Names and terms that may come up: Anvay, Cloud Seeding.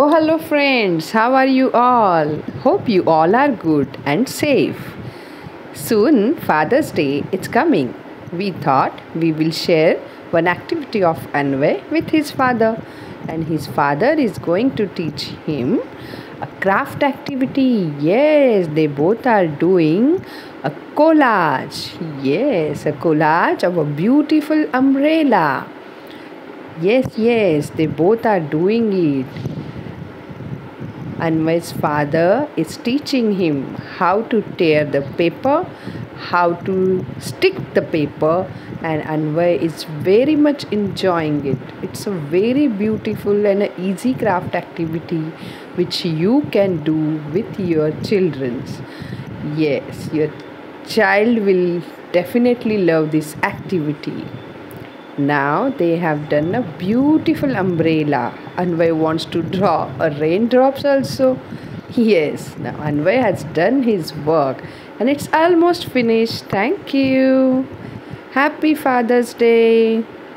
Oh, hello friends, how are you all? Hope you all are good and safe. Soon Father's Day is coming. We thought we will share one activity of Anvay with his father, and his father is going to teach him a craft activity. Yes, they both are doing a collage. Yes, a collage of a beautiful umbrella. Yes, they both are doing it. Anvay's father is teaching him how to tear the paper, how to stick the paper, and Anvay is very much enjoying it. It's a very beautiful and an easy craft activity which you can do with your children. Yes, your child will definitely love this activity. Now they have done a beautiful umbrella. Anvay wants to draw a raindrops also. Yes, now Anvay has done his work and it's almost finished. Thank you. Happy Father's Day.